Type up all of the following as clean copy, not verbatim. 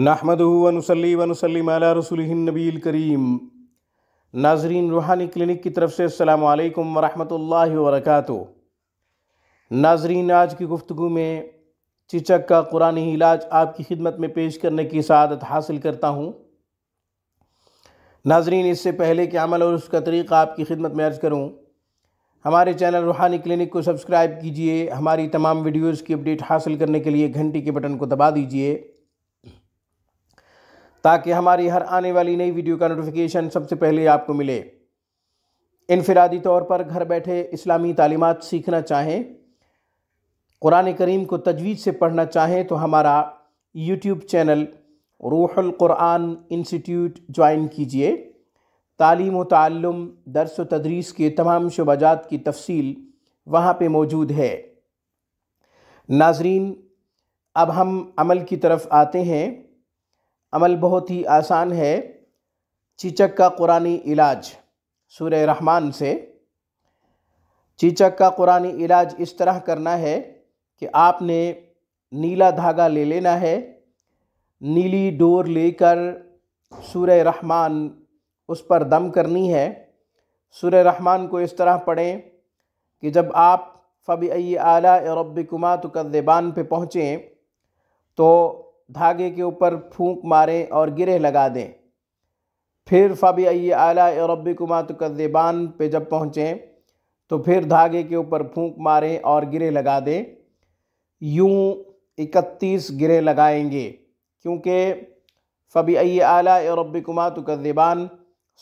नहमदुहु व नुसल्ली व नुसल्लिम अला रसूलिहि नबील करीम। नाज़रीन, रूहानी क्लिनिक की तरफ से अस्सलामु अलैकुम व रहमतुल्लाहि व बरकातुहू। नाज़रीन, आज की गुफ्तगू में चिचक का कुरानी इलाज आपकी खिदमत में पेश करने की सआदत हासिल करता हूँ। नाज़रीन, इससे पहले कि अमल और उसका तरीक़ा आपकी खिदमत में अर्ज़ करूँ, हमारे चैनल रूहानी क्लिनिक को सब्सक्राइब कीजिए। हमारी तमाम वीडियोज़ की अपडेट हासिल करने के लिए घंटी के बटन को दबा दीजिए ताकि हमारी हर आने वाली नई वीडियो का नोटिफिकेशन सबसे पहले आपको मिले। इनफिरादी तौर पर घर बैठे इस्लामी तालीमात सीखना चाहें, कुरान करीम को तजवीद से पढ़ना चाहें तो हमारा YouTube channel Ruhul Quran institute join कीजिए। तालीम व ताल्लुम, दर्स व तदरीस के तमाम शुबाजात की तफसील वहाँ पे मौजूद है। नाजरीन, अब हम अमल की तरफ आते हैं। अमल बहुत ही आसान है। चीचक का कुरानी इलाज सूरे रहमान से। चीचक का कुरानी इलाज इस तरह करना है कि आपने नीला धागा ले लेना है, नीली डोर लेकर सूरे रहमान उस पर दम करनी है। सूरे रहमान को इस तरह पढ़ें कि जब आप फबि आला रब्बिकुमा तुकज़्ज़िबान पे पहुँचें तो धागे के ऊपर फूंक मारें और गिरे लगा दें। फिर फबि आला रब्बिकुमा तुकज़्ज़िबान पे जब पहुँचें तो फिर धागे के ऊपर फूंक मारें और गिरे लगा दें। यूँ 31 गिरे लगाएंगे, क्योंकि फबि आला रब्बिकुमा तुकज़्ज़िबान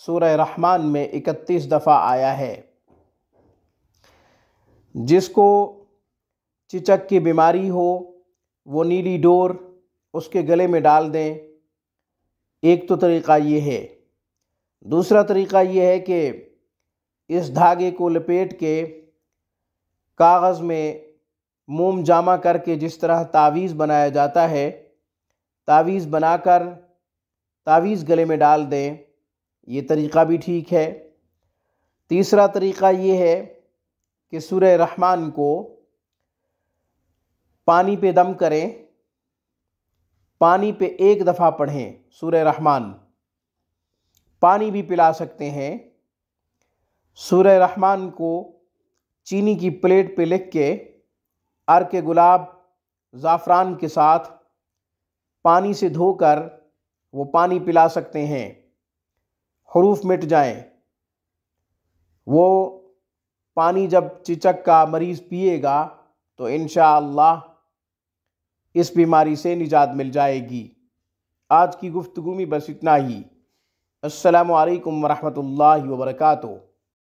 सूरह रहमान में 31 दफ़ा आया है। जिसको चिचक की बीमारी हो वो नीली डोर उसके गले में डाल दें। एक तो तरीक़ा ये है। दूसरा तरीक़ा ये है कि इस धागे को लपेट के कागज़ में मोम जामा करके जिस तरह तावीज़ बनाया जाता है, तावीज़ बनाकर तावीज़ गले में डाल दें। ये तरीक़ा भी ठीक है। तीसरा तरीक़ा ये है कि सूरे रहमान को पानी पे दम करें, पानी पे एक दफ़ा पढ़ें। सूरे रहमान पानी भी पिला सकते हैं। सूरे रहमान को चीनी की प्लेट पे लिख के अर्क गुलाब ज़ाफ़रान के साथ पानी से धोकर वो पानी पिला सकते हैं। हुरूफ मिट जाएं, वो पानी जब चिचक का मरीज़ पिएगा तो इंशाअल्लाह इस बीमारी से निजात मिल जाएगी। आज की गुफ्तगू में बस इतना ही। अस्सलामु अलैकुम व रहमतुल्लाहि व बरकातुहू।